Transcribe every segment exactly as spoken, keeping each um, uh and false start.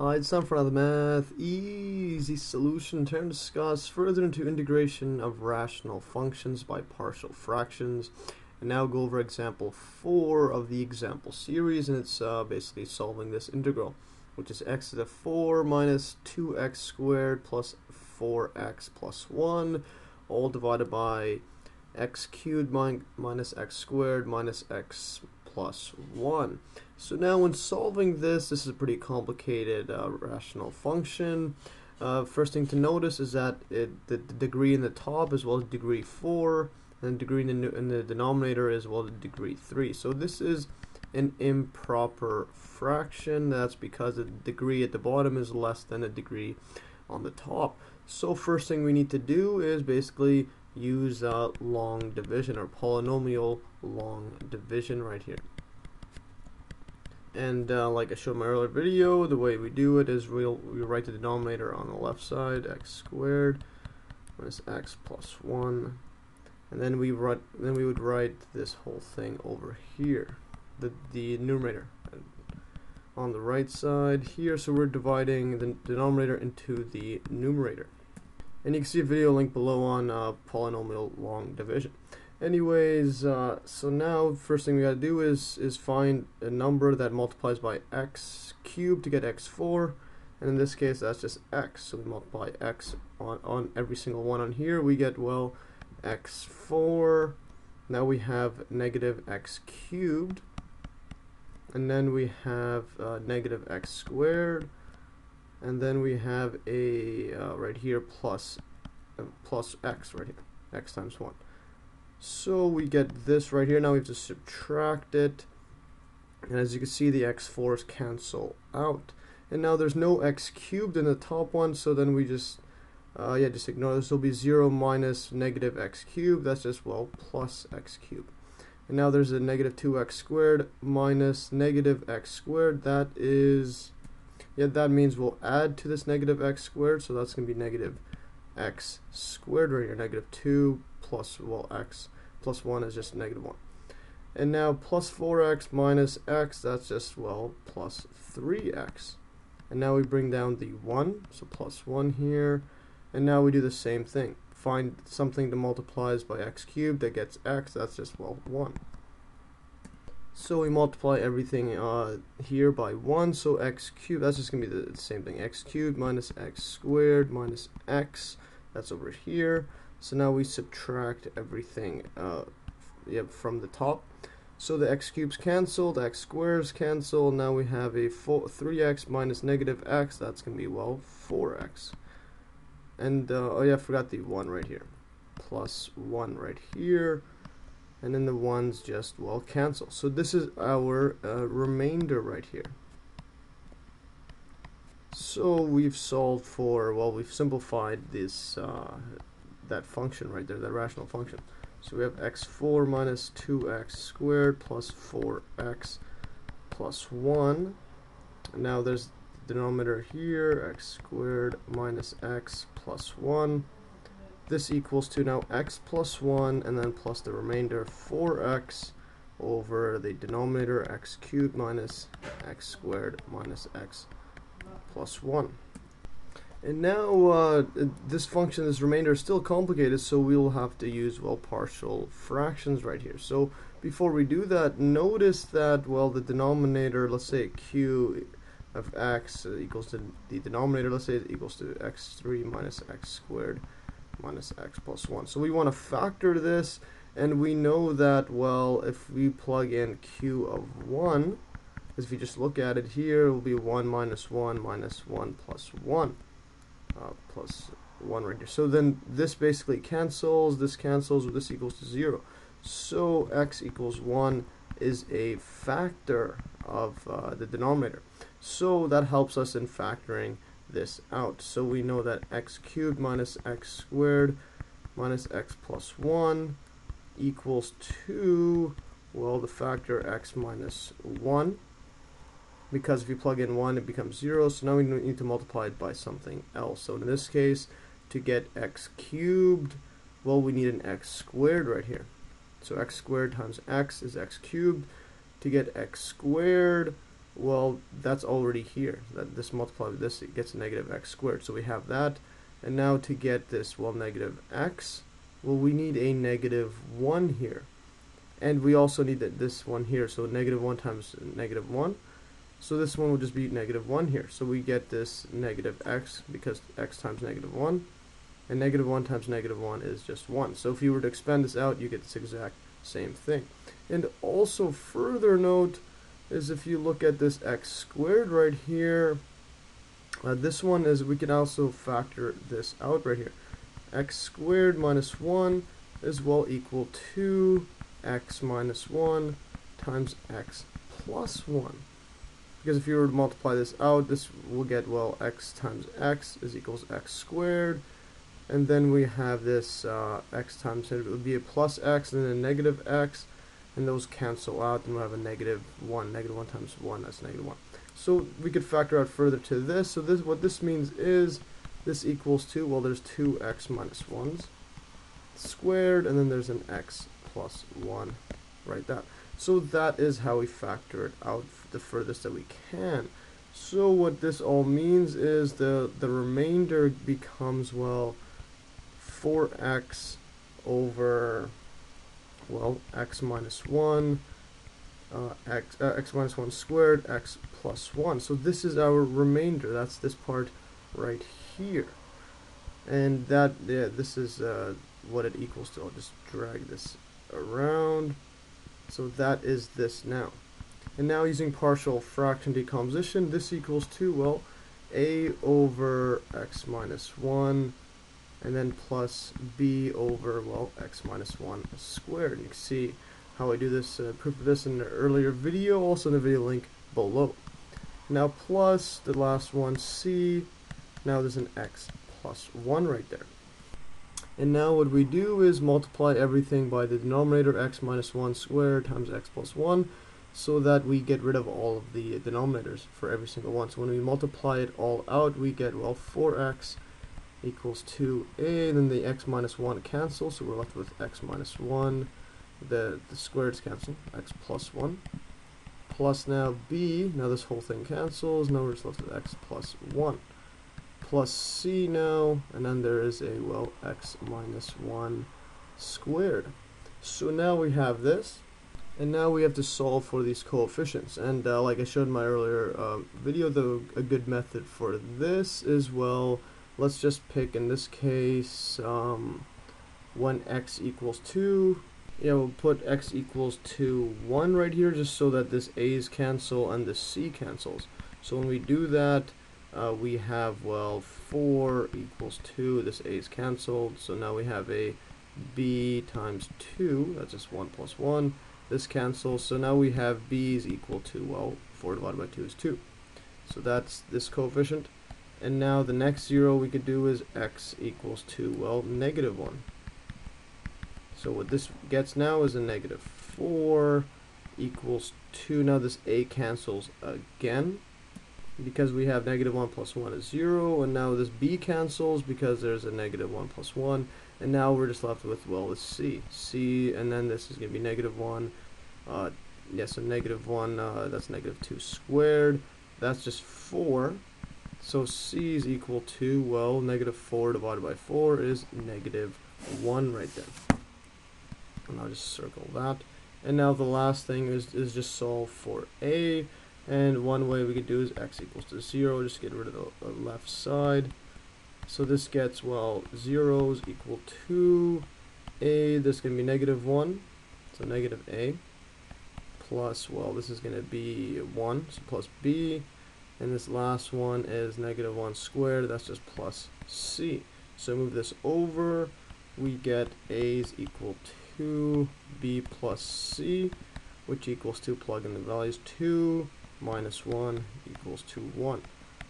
Uh, it's time for another Math Easy Solution to discuss further into integration of rational functions by partial fractions. And now go over example four of the example series, and it's uh, basically solving this integral, which is x to the four minus two x squared plus four x plus one, all divided by x cubed min minus x squared minus x plus one. So now when solving this, this is a pretty complicated uh, rational function. Uh, first thing to notice is that it, the, the degree in the top is, well, degree four, and degree in the, in the denominator is, well, degree three. So this is an improper fraction. That's because the degree at the bottom is less than the degree on the top. So first thing we need to do is basically use uh, long division, or polynomial long division right here. And uh, like I showed in my earlier video, the way we do it is we'll, we write the denominator on the left side, x squared minus x plus one, and then we write, then we would write this whole thing over here, the, the numerator on the right side here. So we're dividing the denominator into the numerator. And you can see a video link below on uh, polynomial long division. Anyways, uh, so now first thing we gotta do is is find a number that multiplies by x cubed to get x four, and in this case that's just x. So we multiply x on, on every single one on here. We get, well, x four. Now we have negative x cubed, and then we have uh, negative x squared, and then we have a uh, right here plus uh, plus x right here, x times one. So we get this right here. Now we have to subtract it, and as you can see, the x fours cancel out, and now there's no x cubed in the top one. So then we just uh, yeah just ignore this. Will be zero minus negative x cubed. That's just, well, plus x cubed. And now there's a negative two x squared minus negative x squared. That is, yeah, that means we'll add to this negative x squared, so that's going to be negative x squared right here. Negative two plus, well, x plus one is just negative one. And now plus four x minus x, that's just, well, plus three x. And now we bring down the one, so plus one here. And now we do the same thing. Find something that multiplies by x cubed that gets x, that's just, well, one. So we multiply everything uh, here by one, so x cubed, that's just going to be the same thing, x cubed minus x squared minus x, that's over here. So now we subtract everything uh, yeah, from the top. So the x cubes cancelled, x squares cancel, now we have a four, three x minus negative x, that's going to be, well, four x. And, uh, oh yeah, I forgot the one right here, plus one right here. And then the ones just, well, cancel. So this is our uh, remainder right here. So we've solved for, well, we've simplified this, uh, that function right there, that rational function. So we have x four minus two x squared plus four x plus one. And now there's the denominator here, x squared minus x plus one. This equals to now x plus one, and then plus the remainder four x over the denominator x cubed minus x squared minus x plus one. And now uh, this function, this remainder, is still complicated, so we'll have to use, well, partial fractions right here. So before we do that, notice that, well, the denominator, let's say q of x equals to the denominator, let's say it equals to x three minus x squared minus x plus one. So we want to factor this, and we know that, well, if we plug in q of one, if you just look at it here, it will be one minus one minus one plus one, uh, plus one right here. So then this basically cancels, this cancels, this equals to zero. So x equals one is a factor of uh, the denominator. So that helps us in factoring this out. So we know that x cubed minus x squared minus x plus one equals to, well, the factor x minus one, because if you plug in one it becomes zero. So now we need to multiply it by something else. So in this case, to get x cubed, well, we need an x squared right here. So x squared times x is x cubed. To get x squared, well, that's already here, that this multiplied with this, it gets a negative x squared, so we have that. And now to get this, well, negative x, well, we need a negative one here, and we also need that this one here, so negative one times negative one, so this one will just be negative one here, so we get this negative x, because x times negative one, and negative one times negative one is just one. So if you were to expand this out, you get this exact same thing. And also further note is, if you look at this x squared right here, uh, this one is, we can also factor this out right here. X squared minus one is, well, equal to x minus one times x plus one. Because if you were to multiply this out, this will get, well, x times x is equals x squared. And then we have this uh, x times, it would be a plus x and then a negative x. And those cancel out, and we'll have a negative one. Negative one times one, that's negative one. So we could factor out further to this. So this, what this means is, this equals to, well, there's two x minus ones squared, and then there's an x plus one right there. So that is how we factor it out the furthest that we can. So what this all means is the, the remainder becomes, well, four x over, well, x minus one, uh, x, uh, x minus one squared, x plus one. So this is our remainder. That's this part right here. And that, yeah, this is uh, what it equals to. I'll just drag this around. So that is this now. And now using partial fraction decomposition, this equals to, well, a over x minus one, and then plus b over, well, x minus one squared. And you can see how I do this, uh, proof of this in an earlier video, also in the video link below. Now plus the last one, c, now there's an x plus one right there. And now what we do is multiply everything by the denominator, x minus one squared times x plus one, so that we get rid of all of the denominators for every single one. So when we multiply it all out, we get, well, four x equals two a, and then the x minus one cancels, so we're left with x minus one, the, the squares cancel, x plus one, plus now b, now this whole thing cancels, now we're just left with x plus one. Plus c now, and then there is a, well, x minus one squared. So now we have this, and now we have to solve for these coefficients. And uh, like I showed in my earlier uh, video, though, a good method for this is, well, let's just pick, in this case, um, when x equals two. Yeah, we'll put x equals to one right here, just so that this a's cancel and this c cancels. So when we do that, Uh, we have, well, four equals two, this a is cancelled, so now we have a b times two, that's just one plus one, this cancels, so now we have b is equal to, well, four divided by two is two. So that's this coefficient. And now the next zero we could do is x equals to, well, negative one. So what this gets now is a negative four equals two, now this a cancels again, because we have negative one plus one is zero, and now this b cancels because there's a negative one plus one, and now we're just left with, well, this c. c, and then this is going to be negative one, uh, yeah, so negative one, uh, that's negative two squared, that's just four, so c is equal to, well, negative four divided by four is negative one right there. And I'll just circle that. And now the last thing is, is just solve for a. And one way we could do is x equals to zero, just get rid of the left side. So this gets, well, zero is equal to a, this is going to be negative one, so negative a, plus, well, this is going to be one, so plus b, and this last one is negative one squared, that's just plus c. So move this over, we get a is equal to b plus c, which equals to, plug in the values, two minus one equals to one.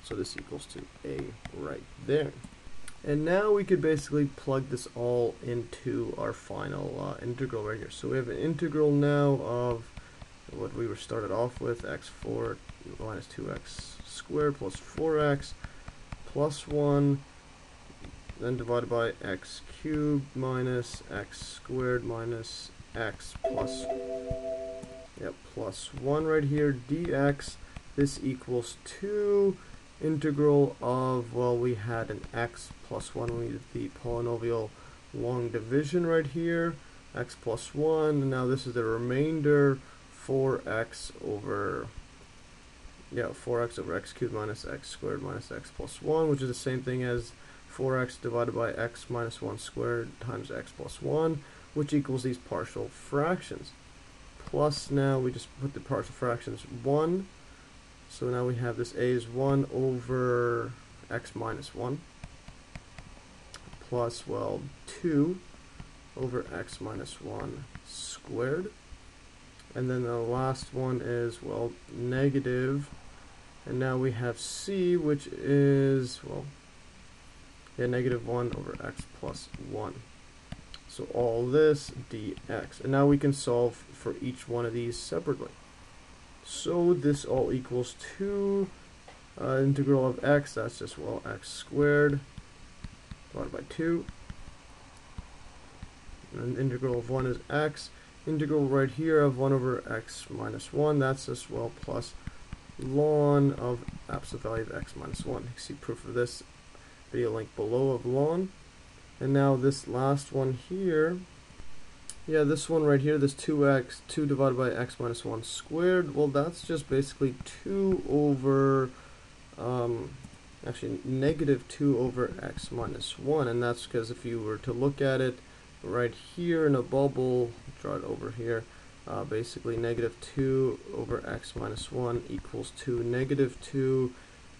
So this equals to a right there. And now we could basically plug this all into our final uh, integral right here. So we have an integral now of what we were started off with, x four minus two x squared plus four x plus one, then divided by x cubed minus x squared minus x plus, yep, plus one right here, dx. this equals two integral of, well, we had an x plus one, we needed the polynomial long division right here, x plus one, and now this is the remainder, four x over, yeah, four x over x cubed minus x squared minus x plus one, which is the same thing as four x divided by x minus one squared times x plus one, which equals these partial fractions. Plus, now we just put the partial fractions one, so now we have this a is one over x minus one, plus, well, two over x minus one squared. And then the last one is, well, negative, and now we have c, which is, well, yeah, negative one over x plus one. So all this dx. And now we can solve for each one of these separately. So this all equals two uh, integral of x, that's just, well, x squared divided by two. And the integral of one is x. Integral right here of one over x minus one, that's just, well, plus ln of absolute value of x minus one. You can see proof of this video link below of ln. And now this last one here, yeah, this one right here, this two x, two divided by x minus one squared, well, that's just basically two over, um, actually negative two over x minus one, and that's because if you were to look at it right here in a bubble, draw it over here, uh, basically negative two over x minus one equals two, negative two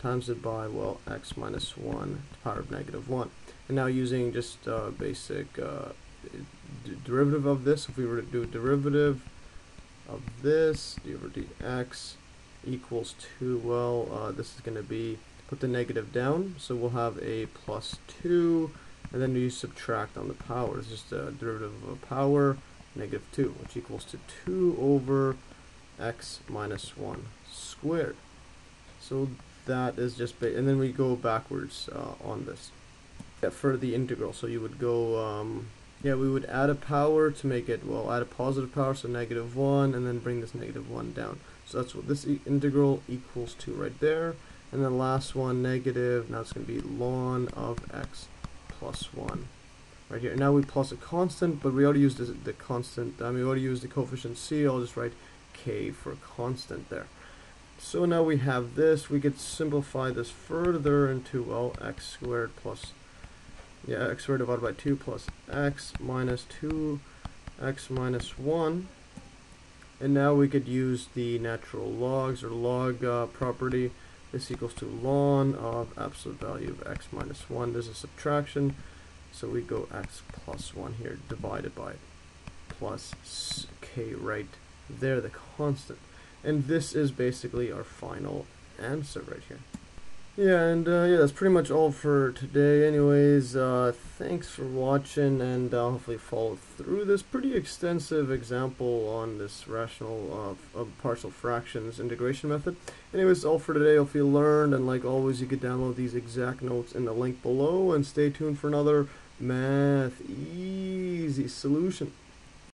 times it by, well, x minus one to the power of negative one. And now using just uh, basic uh, d derivative of this, if we were to do a derivative of this, d over dx equals two, well, uh, this is going to be, put the negative down, so we'll have a plus two, and then you subtract on the power. It's just a derivative of a power, negative two, which equals to two over x minus one squared. So that is just, ba and then we go backwards uh, on this yeah, for the integral. So you would go, um, yeah, we would add a power to make it, well, add a positive power, so negative one, and then bring this negative one down. So that's what this e integral equals to right there. And then last one, negative, now it's going to be ln of x plus one right here. Now we plus a constant, but we already used this, the constant, I mean, we already used the coefficient c, I'll just write k for constant there. So now we have this, we could simplify this further into, well, x squared plus, yeah, x squared divided by two plus x minus two, x minus one. And now we could use the natural logs or log uh, property. This equals to ln of absolute value of x minus one. There's a subtraction, so we go x plus one here divided by plus k right there, the constant. And this is basically our final answer right here. Yeah, and uh, yeah, that's pretty much all for today. Anyways, uh, thanks for watching, and uh, hopefully follow through this pretty extensive example on this rational uh, of partial fractions integration method. Anyways, all for today. Hope you learned, and like always, you can download these exact notes in the link below, and stay tuned for another Math Easy Solution.